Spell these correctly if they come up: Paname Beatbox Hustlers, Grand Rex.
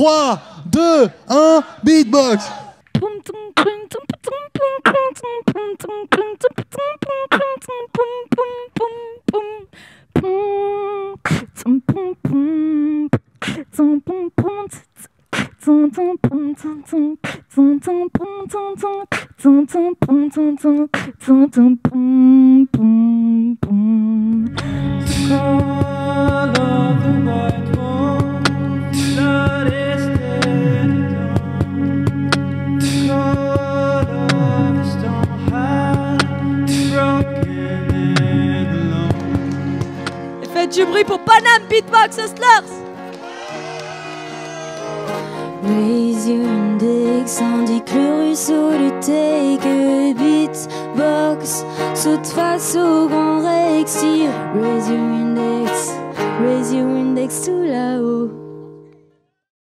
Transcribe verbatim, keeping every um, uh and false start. trois, deux, un, beatbox. Faites du bruit pour Paname Beatbox Hustlers. Raise your index, indique le ruisseau du take a beatbox. Saute face au Grand Rex, raise your index, raise your index tout là-haut.